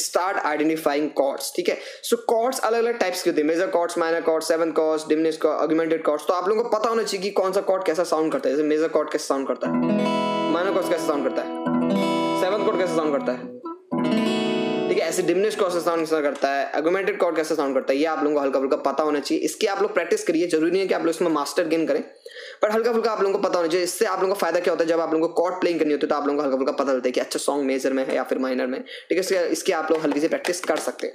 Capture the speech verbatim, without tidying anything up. Start identifying chords, ठीक है। सो chords अलग अलग टाइप्स के होते हैं, major chords, minor chords, seven chords, diminish chords, augmented chords. तो आप लोगों को पता होना चाहिए कि कौन सा कॉर्ड कैसा साउंड करता है। जैसे मेजर कॉर्ड कैसा साउंड करता है, माइनर कॉर्ड कैसा साउंड करता है, सेवन कॉर्ड कैसा साउंड करता है, ठीक है। ऐसे डिमिनिश कॉर्ड कैसा साउंड करता है, ऑगमेंटेड कॉर्ड कैसा साउंड करता है, ये आप लोगों को हल्का फुल्का पता होना चाहिए। इसकी आप लोग प्रैक्टिस करिए, जरूरी नहीं है कि आप लोग इसमें मास्टर गेन करें, पर हल्का फुल्का आप लोगों को पता होना चाहिए। इससे आप लोगों को फायदा क्या होता है, जब आप लोगों को कॉर्ड प्लेइंग करनी होती है तो आप लोगों को हल्का फुल्का पता चलता है कि अच्छा सॉन्ग मेजर में है या फिर माइनर में, ठीक है। इसकी आप लोग हल्की से प्रैक्टिस कर सकते हैं।